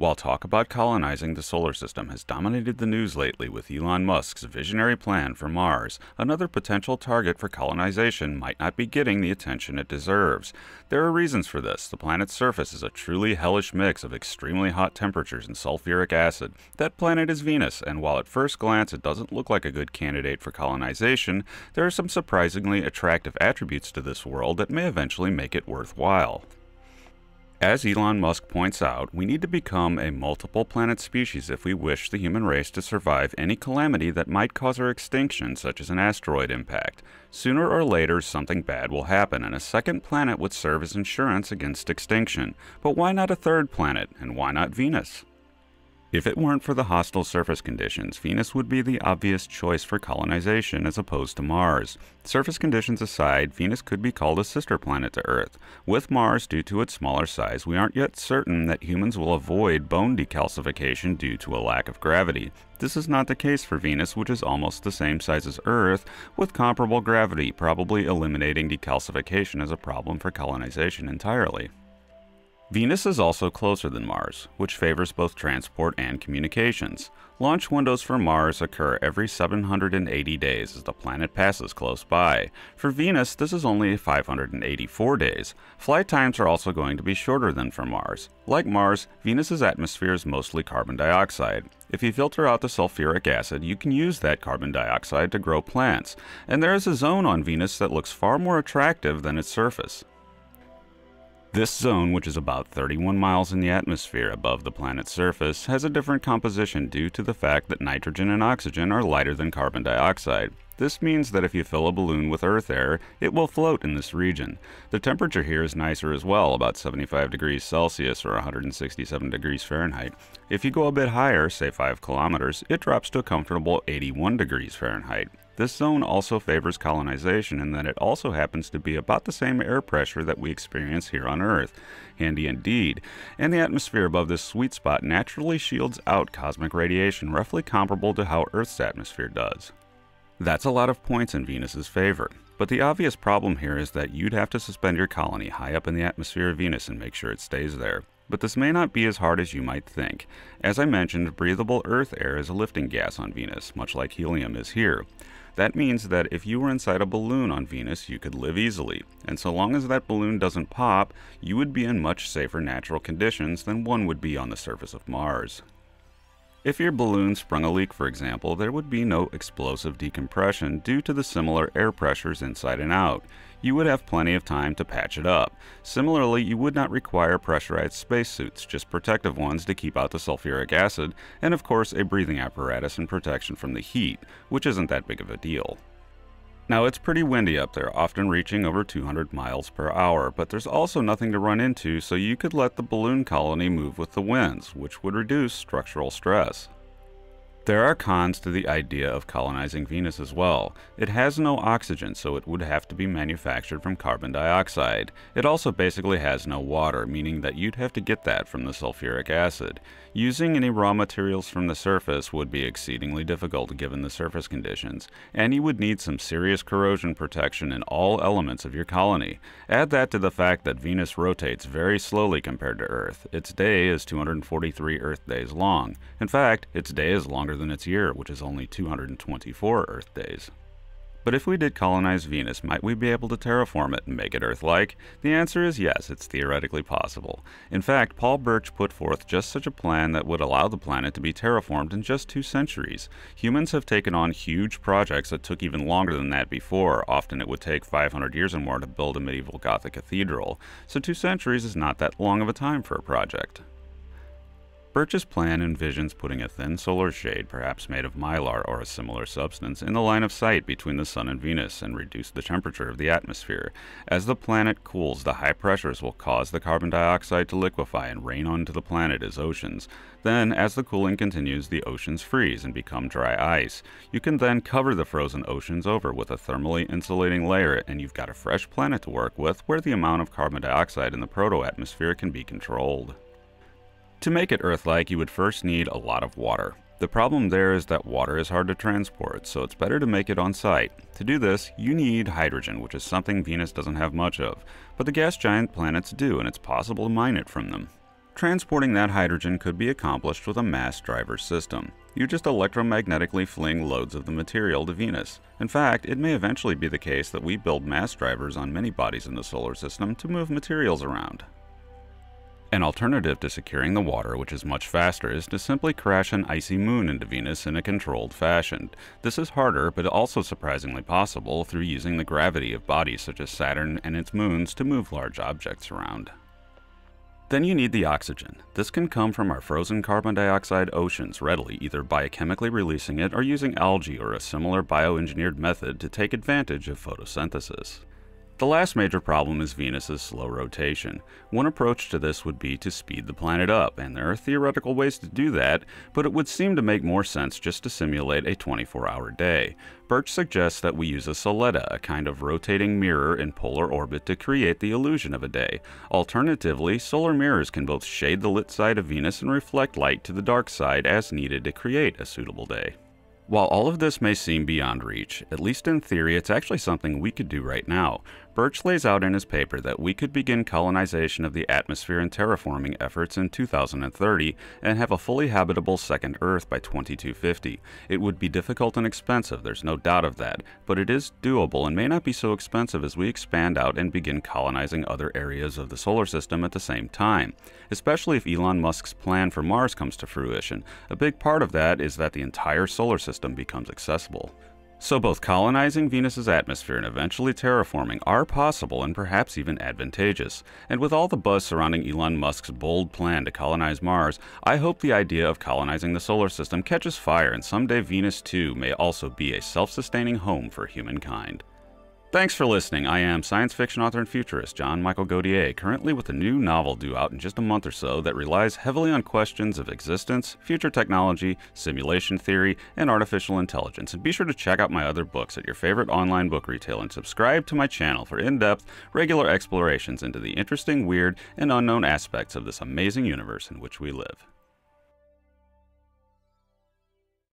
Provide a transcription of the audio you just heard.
While talk about colonizing the solar system has dominated the news lately with Elon Musk's visionary plan for Mars, another potential target for colonization might not be getting the attention it deserves. There are reasons for this. The planet's surface is a truly hellish mix of extremely hot temperatures and sulfuric acid. That planet is Venus, and while at first glance it doesn't look like a good candidate for colonization, there are some surprisingly attractive attributes to this world that may eventually make it worthwhile. As Elon Musk points out, we need to become a multiple planet species if we wish the human race to survive any calamity that might cause our extinction, such as an asteroid impact. Sooner or later, something bad will happen, and a second planet would serve as insurance against extinction. But why not a third planet, and why not Venus? If it weren't for the hostile surface conditions, Venus would be the obvious choice for colonization as opposed to Mars. Surface conditions aside, Venus could be called a sister planet to Earth. With Mars, due to its smaller size, we aren't yet certain that humans will avoid bone decalcification due to a lack of gravity. This is not the case for Venus, which is almost the same size as Earth, with comparable gravity, probably eliminating decalcification as a problem for colonization entirely. Venus is also closer than Mars, which favors both transport and communications. Launch windows for Mars occur every 780 days as the planet passes close by. For Venus, this is only 584 days. Flight times are also going to be shorter than for Mars. Like Mars, Venus's atmosphere is mostly carbon dioxide. If you filter out the sulfuric acid, you can use that carbon dioxide to grow plants. And there is a zone on Venus that looks far more attractive than its surface. This zone, which is about 31 miles in the atmosphere above the planet's surface, has a different composition due to the fact that nitrogen and oxygen are lighter than carbon dioxide. This means that if you fill a balloon with Earth air, it will float in this region. The temperature here is nicer as well, about 75 degrees Celsius or 167 degrees Fahrenheit. If you go a bit higher, say 5 kilometers, it drops to a comfortable 81 degrees Fahrenheit. This zone also favors colonization in that it also happens to be about the same air pressure that we experience here on Earth. Handy indeed. And the atmosphere above this sweet spot naturally shields out cosmic radiation, roughly comparable to how Earth's atmosphere does. That's a lot of points in Venus's favor. But the obvious problem here is that you'd have to suspend your colony high up in the atmosphere of Venus and make sure it stays there. But this may not be as hard as you might think. As I mentioned, breathable Earth air is a lifting gas on Venus, much like helium is here. That means that if you were inside a balloon on Venus, you could live easily, and so long as that balloon doesn't pop, you would be in much safer natural conditions than one would be on the surface of Mars. If your balloon sprung a leak, for example, there would be no explosive decompression due to the similar air pressures inside and out. You would have plenty of time to patch it up. Similarly, you would not require pressurized spacesuits, just protective ones to keep out the sulfuric acid, and of course a breathing apparatus and protection from the heat, which isn't that big of a deal. Now, it's pretty windy up there, often reaching over 200 miles per hour, but there's also nothing to run into, so you could let the balloon colony move with the winds, which would reduce structural stress. There are cons to the idea of colonizing Venus as well. It has no oxygen, so it would have to be manufactured from carbon dioxide. It also basically has no water, meaning that you'd have to get that from the sulfuric acid. Using any raw materials from the surface would be exceedingly difficult given the surface conditions, and you would need some serious corrosion protection in all elements of your colony. Add that to the fact that Venus rotates very slowly compared to Earth. Its day is 243 Earth days long. In fact, its day is longer than its year, which is only 224 Earth days. But if we did colonize Venus, might we be able to terraform it and make it Earth-like? The answer is yes, it's theoretically possible. In fact, Paul Birch put forth just such a plan that would allow the planet to be terraformed in just 2 centuries. Humans have taken on huge projects that took even longer than that before. Often it would take 500 years or more to build a medieval Gothic cathedral, so 2 centuries is not that long of a time for a project. Birch's plan envisions putting a thin solar shade, perhaps made of mylar or a similar substance, in the line of sight between the Sun and Venus and reduce the temperature of the atmosphere. As the planet cools, the high pressures will cause the carbon dioxide to liquefy and rain onto the planet as oceans. Then, as the cooling continues, the oceans freeze and become dry ice. You can then cover the frozen oceans over with a thermally insulating layer, and you've got a fresh planet to work with where the amount of carbon dioxide in the proto-atmosphere can be controlled. To make it Earth-like, you would first need a lot of water. The problem there is that water is hard to transport, so it's better to make it on site. To do this, you need hydrogen, which is something Venus doesn't have much of, but the gas giant planets do, and it's possible to mine it from them. Transporting that hydrogen could be accomplished with a mass driver system. You just electromagnetically fling loads of the material to Venus. In fact, it may eventually be the case that we build mass drivers on many bodies in the solar system to move materials around. An alternative to securing the water, which is much faster, is to simply crash an icy moon into Venus in a controlled fashion. This is harder, but also surprisingly possible, through using the gravity of bodies such as Saturn and its moons to move large objects around. Then you need the oxygen. This can come from our frozen carbon dioxide oceans readily, either biochemically releasing it or using algae or a similar bioengineered method to take advantage of photosynthesis. The last major problem is Venus's slow rotation. One approach to this would be to speed the planet up, and there are theoretical ways to do that, but it would seem to make more sense just to simulate a 24-hour day. Birch suggests that we use a soletta, a kind of rotating mirror in polar orbit, to create the illusion of a day. Alternatively, solar mirrors can both shade the lit side of Venus and reflect light to the dark side as needed to create a suitable day. While all of this may seem beyond reach, at least in theory, it's actually something we could do right now. Birch lays out in his paper that we could begin colonization of the atmosphere and terraforming efforts in 2030 and have a fully habitable second Earth by 2250. It would be difficult and expensive, there's no doubt of that, but it is doable and may not be so expensive as we expand out and begin colonizing other areas of the solar system at the same time, especially if Elon Musk's plan for Mars comes to fruition. A big part of that is that the entire solar system becomes accessible. So both colonizing Venus's atmosphere and eventually terraforming are possible and perhaps even advantageous. And with all the buzz surrounding Elon Musk's bold plan to colonize Mars, I hope the idea of colonizing the solar system catches fire and someday Venus too may also be a self-sustaining home for humankind. Thanks for listening. I am science fiction author and futurist John Michael Godier, currently with a new novel due out in just a month or so that relies heavily on questions of existence, future technology, simulation theory, and artificial intelligence. And be sure to check out my other books at your favorite online book retailer and subscribe to my channel for in-depth, regular explorations into the interesting, weird, and unknown aspects of this amazing universe in which we live.